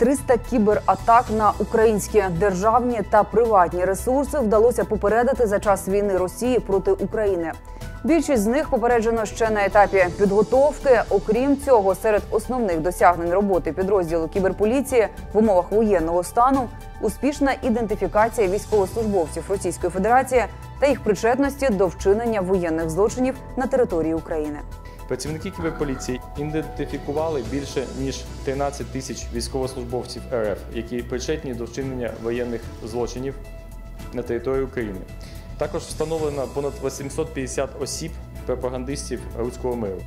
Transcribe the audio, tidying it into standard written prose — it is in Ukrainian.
300 кібератак на українські державні та приватні ресурси вдалося попередити за час війни Росії проти України. Більшість з них попереджено ще на етапі підготовки. Окрім цього, серед основних досягнень роботи підрозділу кіберполіції в умовах воєнного стану успішна ідентифікація військовослужбовців Російської Федерації та їх причетності до вчинення воєнних злочинів на території України. Працівники кіберполіції ідентифікували більше ніж 13 тисяч військовослужбовців РФ, які причетні до вчинення воєнних злочинів на території України. Також встановлено понад 850 осіб, пропагандистів руського миру.